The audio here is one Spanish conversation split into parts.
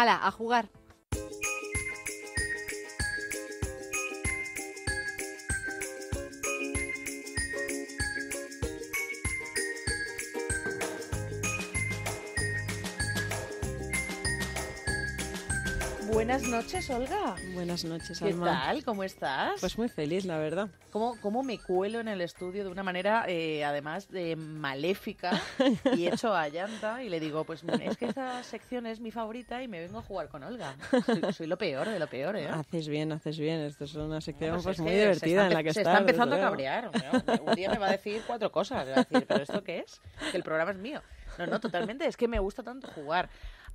¡Hala, a jugar! Buenas noches, Olga. Buenas noches, Alma. ¿Qué tal? ¿Cómo estás? Pues muy feliz, la verdad. ¿Cómo me cuelo en el estudio de una manera, además, de maléfica y hecho a llanta? Y le digo, pues es que esta sección es mi favorita y me vengo a jugar con Olga. Soy lo peor de lo peor, ¿eh? Haces bien. Esto es una sección pues muy divertida en la que está empezando a cabrear. Un día me va a decir 4 cosas. Me va a decir, ¿pero esto qué es? Que el programa es mío. No, totalmente. Es que me gusta tanto jugar.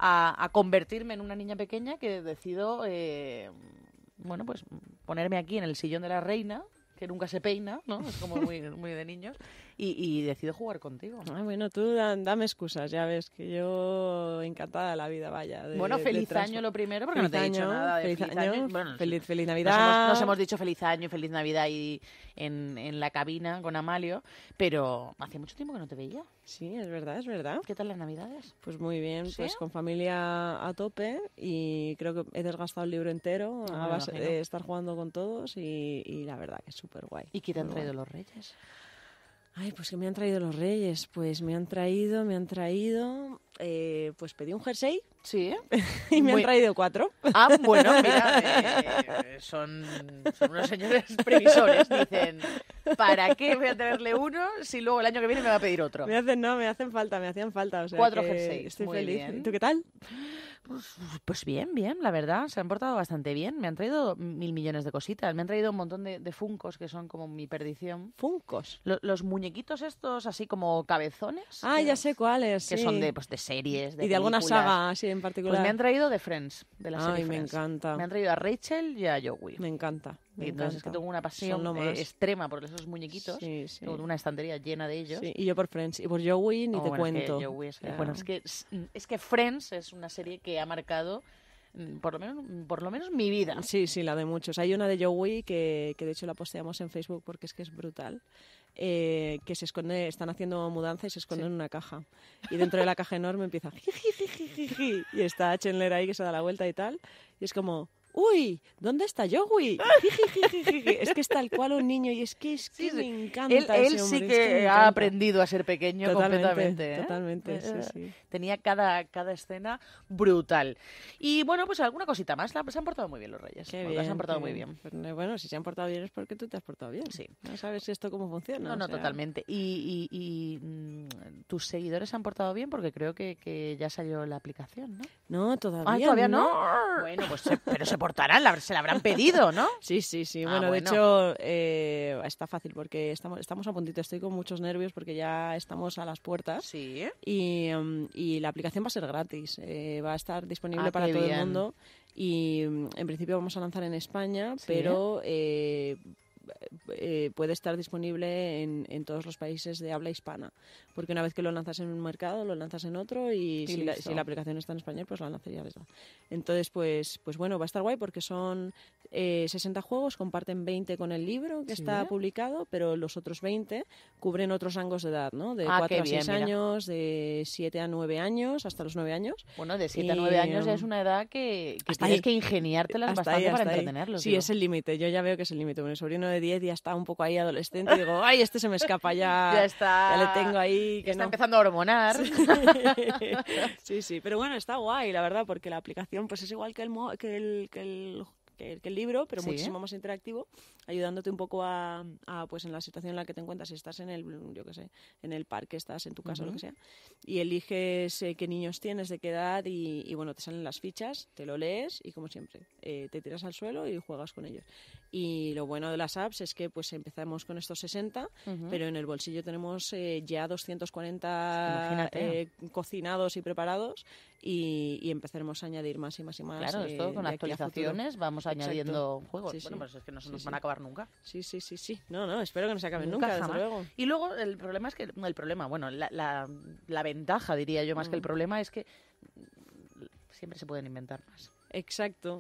A convertirme en una niña pequeña que decido, pues ponerme aquí en el sillón de la reina, que nunca se peina, ¿no? Es como muy, muy de niños, y decido jugar contigo. Ah, bueno, tú dame excusas, ya ves, que yo encantada de la vida, vaya. Feliz año lo primero, porque no te he dicho nada de feliz año. Bueno, feliz Navidad. Nos hemos dicho feliz año, feliz Navidad y en la cabina con Amalio, pero hacía mucho tiempo que no te veía. Sí, es verdad. ¿Qué tal las Navidades? Pues muy bien, ¿sí? Pues con familia a tope y creo que he desgastado el libro entero a base de estar jugando con todos y la verdad que es súper guay. ¿Y qué te han traído los Reyes? Ay, pues que me han traído los Reyes, pues me han traído... pues pedí un jersey. Sí. Y me han traído 4. Ah, bueno, mira, son unos señores previsores. Dicen, ¿para qué voy a tenerle uno si luego el año que viene me va a pedir otro? Me hacían falta. O sea, 4 jerseys. Estoy muy feliz. Bien. ¿Y tú qué tal? Pues bien, la verdad. Se han portado bastante bien. Me han traído 1000 millones de cositas. Me han traído un montón de funcos que son como mi perdición. ¿Funcos? Los muñequitos estos así como cabezones. Ah, ya sé cuáles. Que sí. Son de series, de películas. ¿Y de alguna saga así en particular? Pues me han traído de Friends, de la serie Friends. Me encanta. Me han traído a Rachel y a Yogui. Me encanta. Y entonces es que tengo una pasión extrema por esos muñequitos. Sí. Tengo una estantería llena de ellos. Sí, y yo por Friends. Y por Joey ni te cuento. Es que Friends es una serie que ha marcado... Por lo menos mi vida. Sí, la de muchos. Hay una de Joey que de hecho la posteamos en Facebook porque es que es brutal. Que se esconde, están haciendo mudanza y se esconde en una caja. Y dentro de la caja enorme empieza jiji. Y está Chenler ahí que se da la vuelta y tal. Y es como... ¡Uy! ¿Dónde está Joey? Es que es tal cual un niño y es que sí. Me encanta él ese hombre. Él sí que ha aprendido a ser pequeño completamente. Totalmente, sí. Tenía cada escena brutal. Y bueno, pues alguna cosita más. Se han portado muy bien los Reyes. Se han portado muy bien. Bueno, si se han portado bien es porque tú te has portado bien. Sí. No sabes esto cómo funciona. No, totalmente. Y tus seguidores se han portado bien porque creo que ya salió la aplicación, ¿no? No, todavía. ¿Todavía no? Bueno, pues pero se portarán, se la habrán pedido, ¿no? Sí. Bueno, de hecho, está fácil porque estamos a puntito. Estoy con muchos nervios porque ya estamos a las puertas. Sí. Y la aplicación va a ser gratis. Va a estar disponible para todo el mundo. Y en principio vamos a lanzar en España, ¿sí? Pero... puede estar disponible en todos los países de habla hispana, porque una vez que lo lanzas en un mercado lo lanzas en otro y si la aplicación está en español pues la lanzaría desde. Entonces pues bueno, va a estar guay porque son 60 juegos, comparten 20 con el libro que está publicado, pero los otros 20 cubren otros rangos de edad, ¿no? De 4 a 6 años, de 7 a 9 años, hasta los 9 años. Bueno, de 7 a 9 años ya es una edad que tienes que ingeniártelas bastante para entretenerlos. Sí, es el límite, yo ya veo que es el límite. Bueno, sobrino de 10 ya está un poco ahí adolescente y digo, ay, este se me escapa ya, ya le tengo ahí. Que está empezando a hormonar. Sí, pero bueno, está guay, la verdad, porque la aplicación pues es igual que el libro, pero muchísimo más interactivo, ayudándote un poco a pues en la situación en la que te encuentras, si estás en el, yo qué sé, en el parque, estás en tu casa, lo que sea, y eliges qué niños tienes, de qué edad, y bueno, te salen las fichas, te lo lees y como siempre, te tiras al suelo y juegas con ellos. Y lo bueno de las apps es que pues empezamos con estos 60, pero en el bolsillo tenemos ya 240 cocinados y preparados y empezaremos a añadir más y más y más. Claro, esto con actualizaciones vamos añadiendo juegos. Sí. Bueno, pues es que no se nos van a acabar nunca. Sí. No, espero que no se acaben nunca jamás. Desde luego. Y luego el problema es que... la ventaja, diría yo, más que el problema, es que siempre se pueden inventar más. Exacto.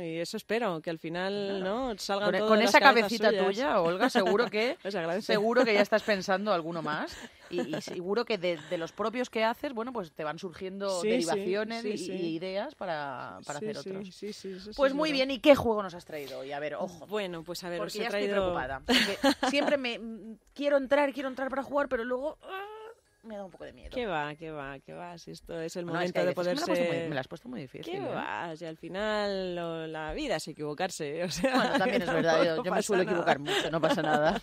Y eso espero, que al final salgan todos. Con esa cabecita tuya, Olga, seguro que ya estás pensando alguno más. y seguro que de los propios que haces, bueno, pues te van surgiendo derivaciones y ideas para hacer otros. Sí, pues muy bien, ¿y qué juego nos has traído hoy? A ver, ojo. Bueno, pues a ver, porque os he ya traído... estoy preocupada. Porque siempre me quiero entrar para jugar, pero luego... me da un poco de miedo. ¿Qué va? Si esto es el momento de poderse... Me la has puesto muy difícil. ¿Qué va? Si al final la vida es equivocarse. O sea, bueno, también es verdad. Yo me suelo equivocar mucho, no pasa nada.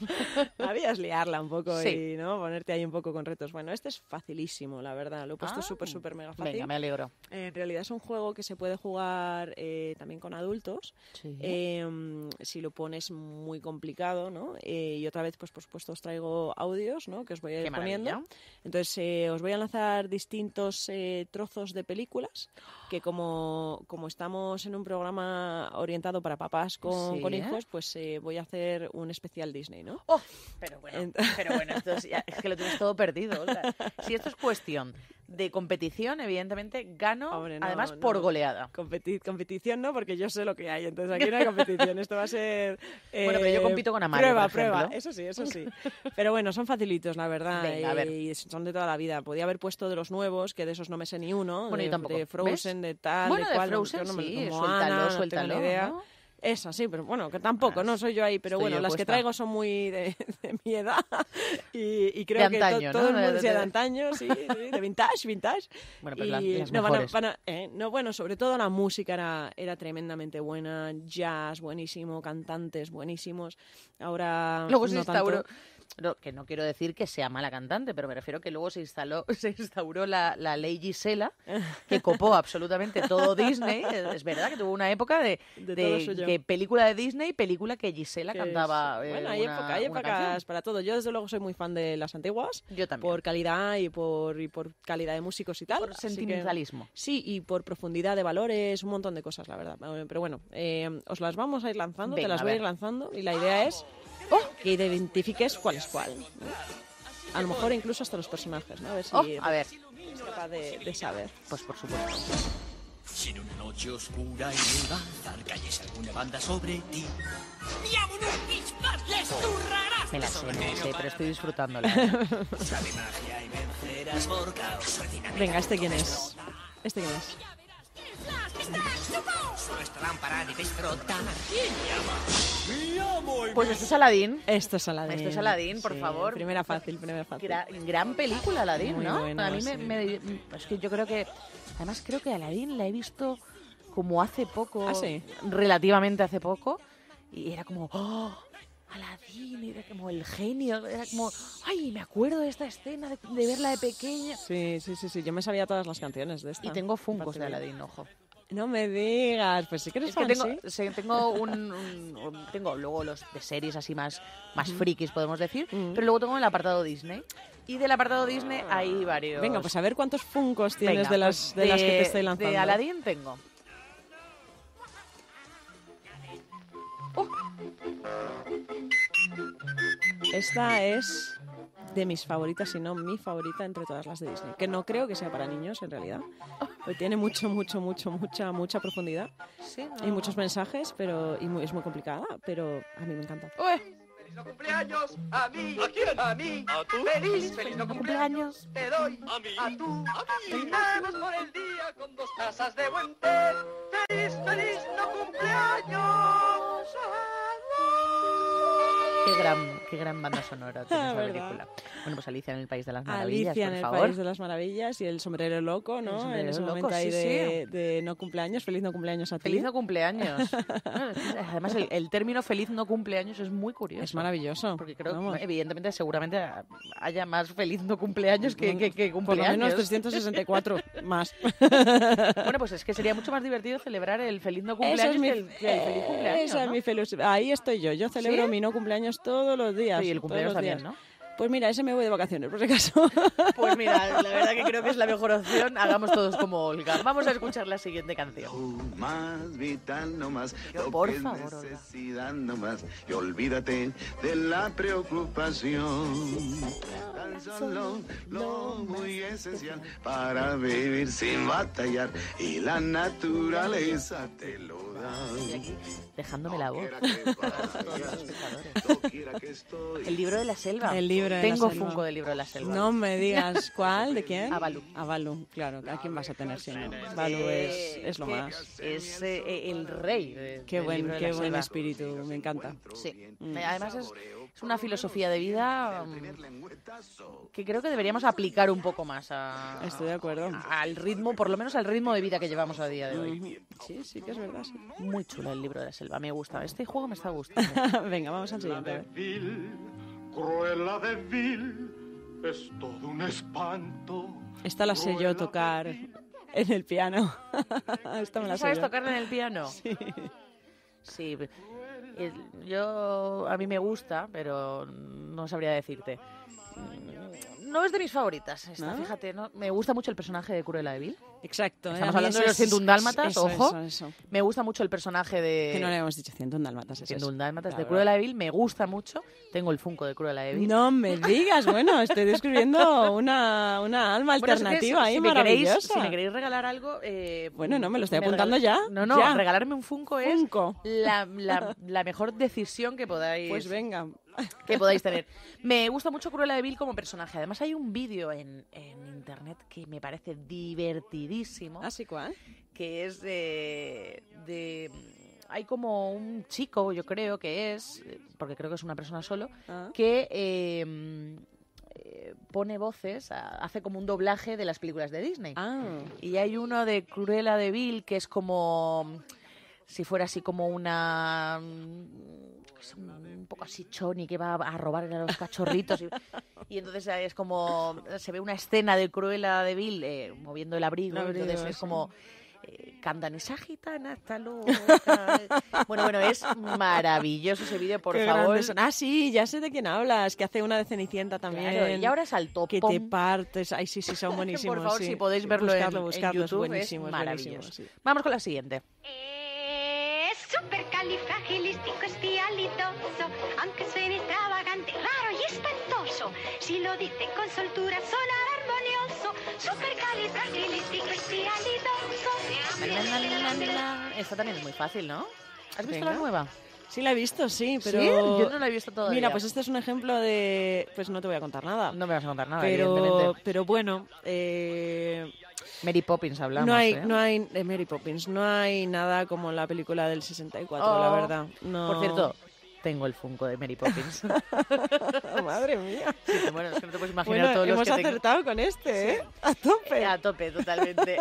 La vida es liarla un poco y ¿no? ponerte ahí un poco con retos. Bueno, este es facilísimo, la verdad. Lo he puesto súper mega fácil. Venga, me alegro. En realidad es un juego que se puede jugar también con adultos. Sí. Si lo pones muy complicado, ¿no? Y otra vez, pues por supuesto, os traigo audios, ¿no? Que os voy a ir poniendo. Entonces, os voy a lanzar distintos trozos de películas que como estamos en un programa orientado para papás con hijos, pues voy a hacer un especial Disney, ¿no? ¡Oh! Pero bueno, esto es que lo tienes todo perdido. Olga. Si esto es cuestión de competición, evidentemente gano, por goleada. Competición no, porque yo sé lo que hay, entonces aquí no hay competición. Esto va a ser... bueno, pero yo compito con Amalio, Prueba, eso sí. Pero bueno, son facilitos, la verdad. Venga, a ver. Y son de toda la vida. Podía haber puesto de los nuevos, que de esos no me sé ni uno. Bueno, yo tampoco. De Frozen, ¿ves? De tal, bueno, de cual. Bueno, de Frozen no, sí, como suéltalo, Ana, suéltalo. No tengo ni idea. ¿No? Esa, sí, pero bueno, que tampoco, no soy yo ahí. Pero bueno, las que traigo son muy de mi edad y creo de antaño, que todo el mundo sea de antaño, sí, de vintage. Bueno, pues las mejores. Bueno, sobre todo la música era tremendamente buena, jazz buenísimo, cantantes buenísimos. Ahora luego no tanto. No, que no quiero decir que sea mala cantante, pero me refiero que luego se instauró la ley Gisela, que copó absolutamente todo Disney. Es verdad que tuvo una época de película de Disney, película que Gisela cantaba. Bueno, hay épocas para todo. Yo desde luego soy muy fan de las antiguas. Yo también. Por calidad y por calidad de músicos y tal. Por sentimentalismo. Sí, y por profundidad de valores, un montón de cosas, la verdad. Pero bueno, os las vamos a ir lanzando, venga, te las voy a ir lanzando y la idea es... que identifiques cuál es cuál, ¿no? A lo mejor incluso hasta los personajes, ¿no? A ver si es capaz de saber. Pues por supuesto. Si en una noche oscura y levantar calles alguna banda sobre ti. Me la sé, pero estoy disfrutándola. Venga, ¿este quién es? ¿Este quién es? Pues esto es Aladdin, por favor. Primera fácil. Gran película Aladdin, muy, ¿no? Bueno, a mí es que yo creo que además Aladdin la he visto como hace poco, relativamente hace poco, y era como Aladdin, era como el genio, era como, ay, me acuerdo de esta escena, de verla de pequeña. Sí, yo me sabía todas las canciones de esta. Y tengo funcos de Aladdin, ojo. No me digas, pues sí que eres fan, tengo luego los de series así más frikis, podemos decir, pero luego tengo el apartado Disney. Y del apartado Disney hay varios. Venga, pues a ver cuántos funcos tienes de las que te estoy lanzando. De Aladdin tengo. Esta es de mis favoritas, si no mi favorita entre todas las de Disney. Que no creo que sea para niños, en realidad. Porque tiene mucha profundidad. Sí, no. Y muchos mensajes, es muy complicada, pero a mí me encanta. ¡Ué! ¡Feliz no cumpleaños! ¡A mí! ¿A quién? ¡A mí! ¿A tú? ¡Feliz no cumpleaños! ¡Te doy! ¡A mí! ¡A tú! ¡Brindamos por el día con 2 tazas de buen té! ¡Feliz no cumpleaños! Qué gran banda sonora tiene esa película. Bueno, pues Alicia en el País de las Maravillas, por favor. Alicia en el País de las Maravillas y el sombrero loco, ¿no? En ese momento ahí de no cumpleaños, feliz no cumpleaños a ti. Feliz no cumpleaños. Además, el término feliz no cumpleaños es muy curioso. Es maravilloso. Porque creo que, evidentemente, seguramente haya más feliz no cumpleaños que cumpleaños. Por lo menos 364 más. Bueno, pues es que sería mucho más divertido celebrar el feliz no cumpleaños que el feliz cumpleaños. Esa es mi felicidad. Ahí estoy yo. Yo celebro mi no cumpleaños todos los días. Sí, el cumpleaños también, ¿no? Pues mira, ese me voy de vacaciones, por si acaso. Pues mira, la verdad que creo que es la mejor opción. Hagamos todos como Olga. Vamos a escuchar la siguiente canción. Más vital no más, por favor, necesidad no más, y olvídate de la preocupación. Tan solo lo muy esencial para vivir sin batallar, y la naturaleza te lo da. Estoy aquí dejándome la voz. El libro de la selva. El libro de Tengo la selva. Funko del libro de la selva. No me digas cuál, ¿de quién? Avalú. Avalú, claro. ¿A quién vas a tener si no? Avalú es lo más. Es el rey de, qué buen espíritu, me encanta. Sí. Además es una filosofía de vida que creo que deberíamos aplicar un poco más a, estoy de acuerdo. Al ritmo, por lo menos al ritmo de vida que llevamos a día de hoy. Sí, sí que es verdad. Sí. Muy chulo el libro de la selva, me gusta. Este juego me está gustando. Venga, vamos al siguiente. Cruella de Vil, es todo un espanto. Esta la sé yo tocar en el piano. Esta me la sé. ¿Sabes tocarla en el piano? Sí. Sí. Yo, a mí me gusta, pero no sabría decirte. No es de mis favoritas esta, ¿no? Fíjate, ¿no? Me gusta mucho el personaje de Cruella de Vil. Exacto. Estamos hablando de los 101 dálmatas, ojo. Eso. Me gusta mucho el personaje de... Que no le hemos dicho 101 dálmatas. 101 dálmatas de Cruella de Vil, me gusta mucho. Tengo el Funko de Cruella de Vil. No me digas, bueno, estoy descubriendo una alma alternativa ahí maravillosa. Si me queréis regalar algo... bueno, no, me lo estoy apuntando ya. No, no, ya. Regalarme un Funko es la mejor decisión que podáis... Pues venga. Que podáis tener. Me gusta mucho Cruella de Vil como personaje. Además hay un vídeo en internet que me parece divertidísimo. ¿Así cuál? Que es de... Hay como un chico, yo creo que es, porque creo que es una persona solo, que... pone voces, hace como un doblaje de las películas de Disney. Y hay uno de Cruella de Vil que es como... Si fuera así como una... un poco así choni que va a robar a los cachorritos y entonces es como se ve una escena de Cruella de Vil moviendo el abrigo, entonces es como cantan esa gitana hasta luego. Bueno, es maravilloso ese vídeo, por favor. Ah, sí, ya sé de quién hablas, que hace una de Cenicienta también. Claro, y ahora es al topo. Que te partes. Ay, sí, sí, son buenísimos. Por favor, sí. Si podéis verlo buscarlo en YouTube, buenísimo, es maravilloso. Sí. Vamos con la siguiente. Supercalifragilisticoespialidoso, aunque suene extravagante, raro y espantoso, si lo dice con soltura sonará armonioso. Supercalifragilisticoespialidoso. Esta también es muy fácil, ¿no? ¿Has visto la nueva? Sí, la he visto, sí, pero... ¿Sí? Yo no la he visto todavía. Mira, pues este es un ejemplo de... Pues no te voy a contar nada. No me vas a contar nada, evidentemente. Pero bueno... Mary Poppins hablamos, no hay de Mary Poppins, no hay nada como la película del 64, la verdad. No. Por cierto, tengo el Funko de Mary Poppins. Madre mía. Sí, bueno, es que no te puedes imaginar todos los que tengo. Hemos acertado con este, ¿eh? A tope. A tope, totalmente.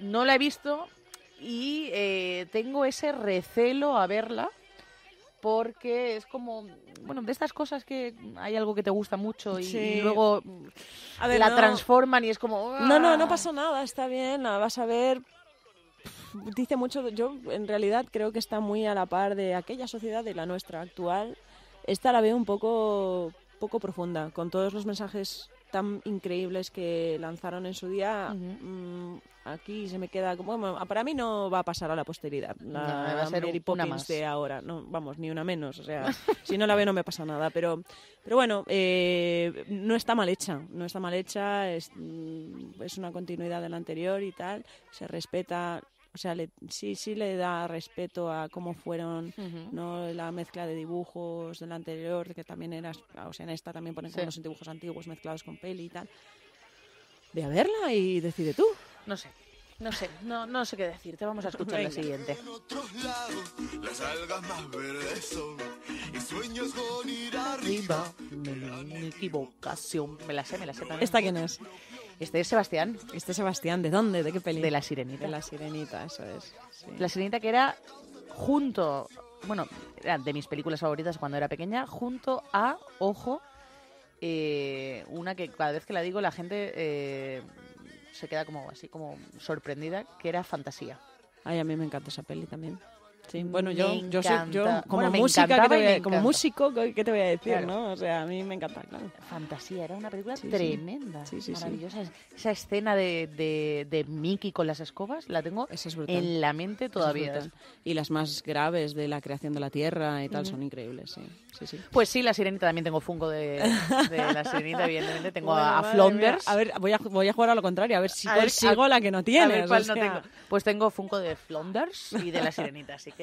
No la he visto y tengo ese recelo a verla. Porque es como, bueno, de estas cosas que hay algo que te gusta mucho y luego la transforman y es como... ¡ah! No pasa nada, está bien, la vas a ver... Dice mucho, yo en realidad creo que está muy a la par de aquella sociedad y la nuestra actual. Esta la veo un poco profunda, con todos los mensajes tan increíbles que lanzaron en su día. Aquí se me queda como... Bueno, para mí no va a pasar a la posteridad. Va a ser Mary Poppins de ahora. No, vamos, ni una menos. O sea, si no la veo no me pasa nada. Pero bueno, no está mal hecha. No está mal hecha. Es una continuidad de la anterior y tal. Se respeta... O sea, sí le da respeto a cómo fueron, ¿no? La mezcla de dibujos del anterior, que también era... O sea, en esta también ponen unos dibujos antiguos mezclados con peli y tal. Ve a verla y decide tú. No sé qué decirte. Vamos a escuchar la siguiente. En otros lados, las algas más verdes son, y sueños con ir arriba. Mi equivocación. Me la sé también. ¿Esta quién es? Este es Sebastián. ¿De dónde? ¿De qué película? De La Sirenita. Eso es. Sí. La Sirenita, que era junto... Bueno, era de mis películas favoritas cuando era pequeña, junto a, ojo, una que cada vez que la digo la gente... se queda como así, como sorprendida, que era Fantasía. Ay, a mí me encanta esa peli también. Sí, bueno, como músico, ¿qué te voy a decir? Claro. ¿No? O sea, a mí me encanta, claro. Fantasía, era una película tremenda, maravillosa. Sí. Esa escena de Mickey con las escobas la tengo en la mente todavía. Y las más graves de la creación de la Tierra y tal son increíbles, sí. Pues sí, La Sirenita, también tengo Funko de La Sirenita, evidentemente. Tengo a Flanders. Mía. A ver, voy a jugar a lo contrario, a ver si consigo la que no tienes. A ver cuál no tengo. Pues tengo Funko de Flanders y de La Sirenita, así que...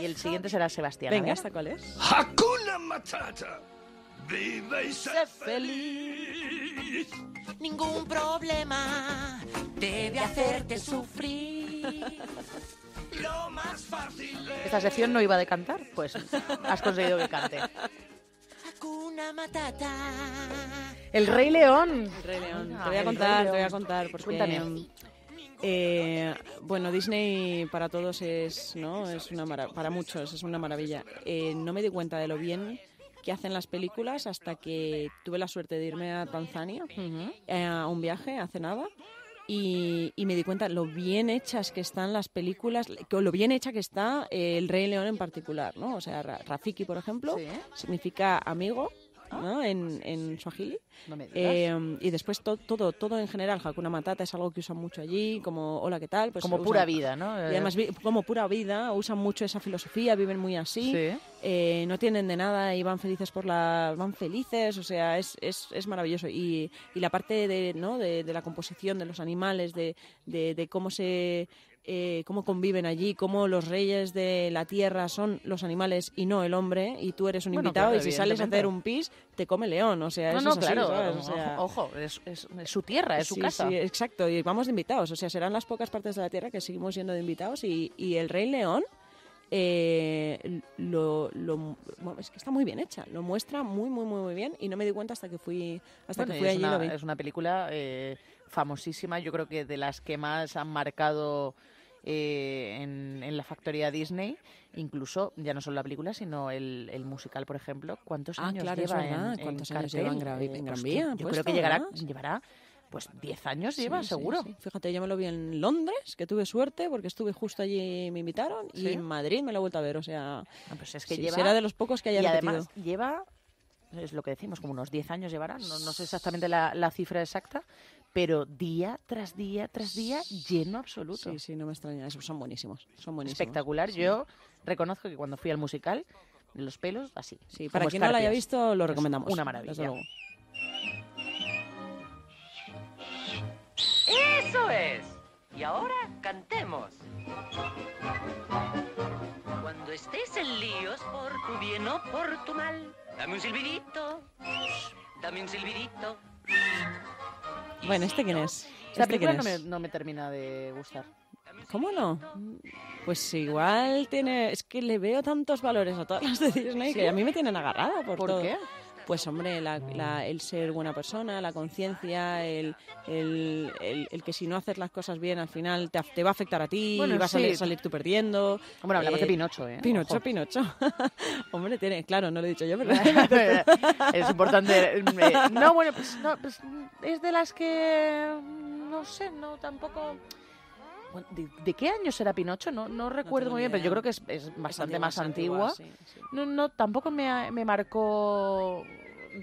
Y el siguiente será Sebastián. Venga, ¿esta cuál es? Hakuna Matata. Viva y sé feliz. Ningún problema debe hacerte sufrir. Lo más fácil. ¿Esta sección no iba de cantar? Pues has conseguido que cante. Hakuna Matata. El Rey León. El Rey León. Te voy a contar. Porque... Cuéntame. Bueno, Disney para todos es, ¿no? Es una para muchos es una maravilla. No me di cuenta de lo bien que hacen las películas hasta que tuve la suerte de irme a Tanzania a un viaje hace nada y me di cuenta lo bien hechas que están las películas, lo bien hecha que está El Rey León en particular, ¿no? O sea, Rafiki, por ejemplo, significa amigo. ¿No? En Swahili. No me digas. Y después todo en general. Hakuna Matata es algo que usan mucho allí, como hola, ¿qué tal? Pues como pura vida, ¿no? Y además, como pura vida, usan mucho esa filosofía, viven muy así, no tienen de nada y van felices o sea, es maravilloso. Y la parte de la composición de los animales, de cómo se... cómo conviven allí, cómo los reyes de la tierra son los animales y no el hombre, y tú eres un invitado, claro, y si sales a hacer un pis, te come león, o sea, eso es así, ¿sabes? O sea, ojo, es su tierra, es su casa. Sí, exacto, y vamos de invitados, o sea, serán las pocas partes de la tierra que seguimos siendo de invitados, y el Rey León, es que está muy bien hecha, lo muestra muy bien, y no me di cuenta hasta que fui allí y lo vi. Es una película famosísima, yo creo que de las que más han marcado en la factoría Disney, incluso ya no solo la película, sino el musical, por ejemplo. ¿Cuántos años lleva en Gran Vía? Yo creo que llevará... Pues 10 años lleva, seguro. Sí. Fíjate, yo me lo vi en Londres, que tuve suerte porque estuve justo allí, me invitaron, y en Madrid me lo he vuelto a ver, o sea... Pues es que lleva... Será de los pocos que haya repetido. Y además lleva, es lo que decimos, como unos 10 años llevará, no sé exactamente la cifra exacta, pero día tras día tras día, lleno absoluto. Sí, no me extraña, son buenísimos. Espectacular, yo reconozco que cuando fui al musical, los pelos así. Sí, para quien no lo haya visto, lo recomendamos. Una maravilla. Desde luego. ¡Eso es! Y ahora cantemos. Cuando estés en líos por tu bien o por tu mal, dame un silbidito, dame un silbidito. Bueno, ¿este quién es? Esta película no me termina de gustar. ¿Cómo no? Pues igual tiene... Es que le veo tantos valores a todas las de Disney que a mí me tienen agarrada por todo. ¿Por qué? Pues hombre, el ser buena persona, la conciencia, el que si no haces las cosas bien al final te va a afectar a ti, bueno, y vas a salir tú perdiendo. Bueno, hablamos de Pinocho, ¿eh? Pinocho. Hombre, tiene... Claro, no lo he dicho yo, pero... Es importante... No, bueno, pues es de las que... No sé, no, tampoco... ¿De qué año será Pinocho? No recuerdo muy bien, pero yo creo que es bastante más antigua. Sí. No, tampoco me marcó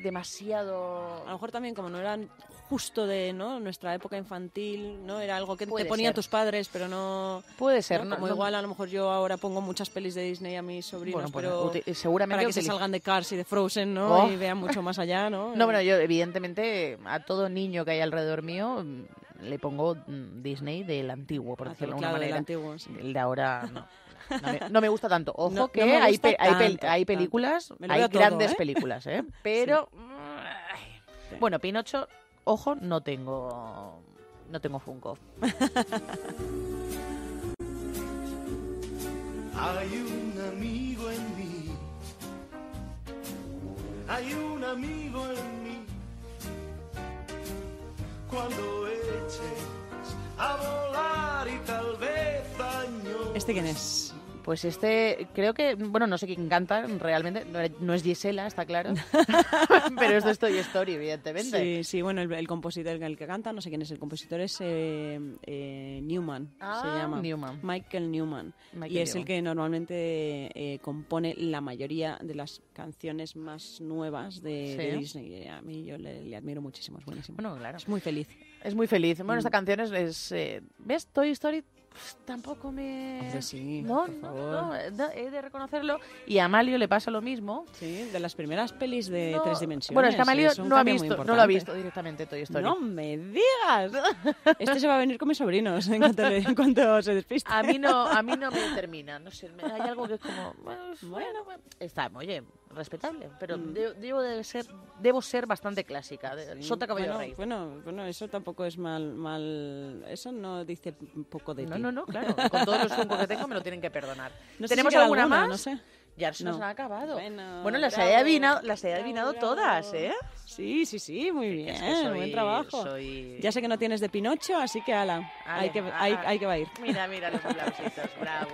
demasiado. A lo mejor también como no era justo de nuestra época infantil, no era algo que te ponían tus padres, pero no. Puede ser, ¿no? Como igual a lo mejor yo ahora pongo muchas pelis de Disney a mis sobrinos, bueno, pero seguramente para que se salgan de Cars y de Frozen, ¿no? Y vean mucho más allá, ¿no? No, bueno, yo evidentemente a todo niño que hay alrededor mío le pongo Disney del antiguo, por decirlo de alguna manera. Antiguo, el de ahora no. No me gusta tanto. Ojo, que no hay películas, hay grandes películas, ¿eh? Pero, bueno, Pinocho, ojo, no tengo Funko. Hay un amigo en mí, hay un amigo en mí. Cuando eches a volar y tal vez años. ¿Este quién es? Pues creo que, bueno, no sé quién canta realmente, no es Gisela, está claro, pero es de Toy Story, evidentemente. Sí, sí, bueno, el compositor, el que canta, no sé quién es el compositor, es Newman, se llama. Newman. Michael Newman. Michael Newman. Es el que normalmente compone la mayoría de las canciones más nuevas de Disney. A mí yo le admiro muchísimo, es buenísimo. Bueno, claro. Es muy feliz. Es muy feliz. Bueno, esta canción es ¿ves? Toy Story... Pues tampoco me... Sí, no, por favor. No, he de reconocerlo. Y a Amalio le pasa lo mismo. Sí, de las primeras pelis de tres dimensiones. Bueno, es que Amalio no lo ha visto directamente Toy Story. ¡No me digas! Este se va a venir con mis sobrinos en cuanto se despiste. A mí no me termina. No sé, hay algo que es como... Bueno. Está, oye, respetable. Pero debo ser bastante clásica. Sí. Sota, caballero, rey. Bueno, eso tampoco es mal... Eso no dice poco de ti. No, claro. Con todos los trucos que tengo me lo tienen que perdonar. No sé. ¿Tenemos si alguna más? No sé. Ya se nos ha acabado. Bueno, las he adivinado todas, ¿eh? Sí, muy bien. Es que buen trabajo. Ya sé que no tienes de Pinocho, así que ala. Hay que va a ir. Mira los aplausitos. Bravo.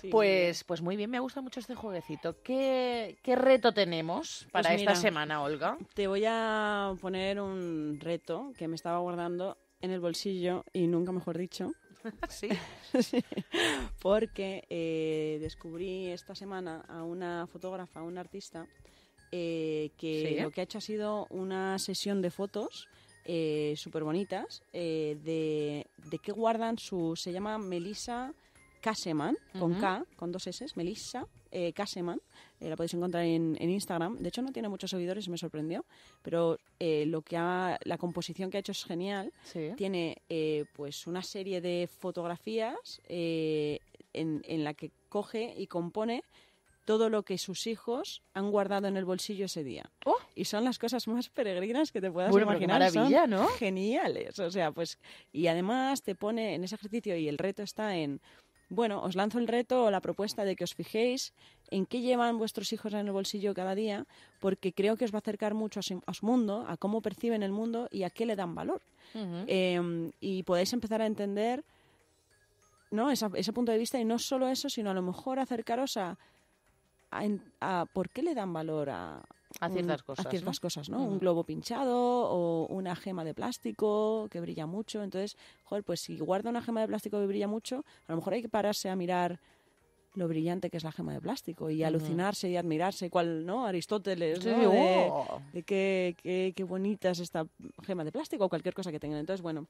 Sí. Pues muy bien, me ha gustado mucho este jueguecito. ¿Qué reto tenemos para esta semana, Olga? Te voy a poner un reto que me estaba guardando en el bolsillo y nunca mejor dicho. ¿Sí? Sí. Porque descubrí esta semana a una fotógrafa, a una artista, que lo que ha hecho ha sido una sesión de fotos súper bonitas de que guardan se llama Melissa Kaseman, con K, con dos S, Melissa Kaseman. La podéis encontrar en Instagram. De hecho, no tiene muchos seguidores, me sorprendió. Pero la composición que ha hecho es genial. Sí. Tiene pues una serie de fotografías en la que coge y compone todo lo que sus hijos han guardado en el bolsillo ese día. ¡Oh! Y son las cosas más peregrinas que te puedas imaginar. Qué maravilla, son, ¿no? Geniales. O sea, pues. Y además te pone en ese ejercicio, y el reto está en. Bueno, os lanzo el reto o la propuesta de que os fijéis en qué llevan vuestros hijos en el bolsillo cada día, porque creo que os va a acercar mucho a su mundo, a cómo perciben el mundo y a qué le dan valor. Uh-huh. Y podéis empezar a entender, ¿no?, ese punto de vista, y no solo eso, sino a lo mejor acercaros a por qué le dan valor a ciertas cosas, ¿no? Uh-huh. Un globo pinchado o una gema de plástico que brilla mucho. Entonces, pues si guarda una gema de plástico que brilla mucho, a lo mejor hay que pararse a mirar lo brillante que es la gema de plástico y alucinarse y admirarse. ¿Cuál, no? Aristóteles, sí, ¿no? De qué bonita es esta gema de plástico o cualquier cosa que tengan. Entonces, bueno,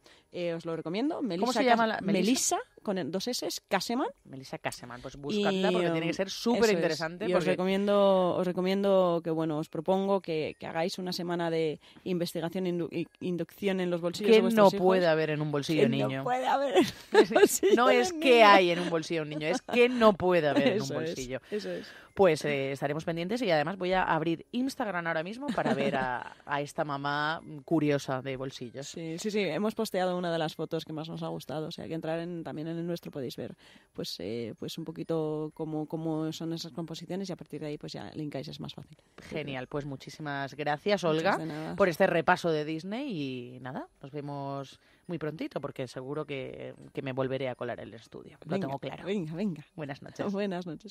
os lo recomiendo. Melissa, ¿cómo se llama la Melissa? Con dos S, Kaseman. Melissa Kaseman, pues buscadla porque tiene que ser súper interesante. Porque... Os recomiendo que, bueno, os propongo que hagáis una semana de investigación e inducción en los bolsillos de vuestros hijos. ¿Qué no puede haber en un bolsillo niño? ¿Qué no puede haber en un bolsillo? No es qué hay en un bolsillo niño, es qué no puede haber en un bolsillo. Eso es. Pues estaremos pendientes, y además voy a abrir Instagram ahora mismo para ver a esta mamá curiosa de bolsillos. Sí, hemos posteado una de las fotos que más nos ha gustado, o sea que entrar también en el nuestro podéis ver pues un poquito cómo son esas composiciones, y a partir de ahí pues ya linkáis, es más fácil. Genial, pues muchísimas gracias, Olga, por este repaso de Disney, y nada, nos vemos muy prontito porque seguro que me volveré a colar en el estudio, lo tengo claro. Venga. Buenas noches,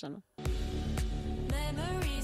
Alma. Memories.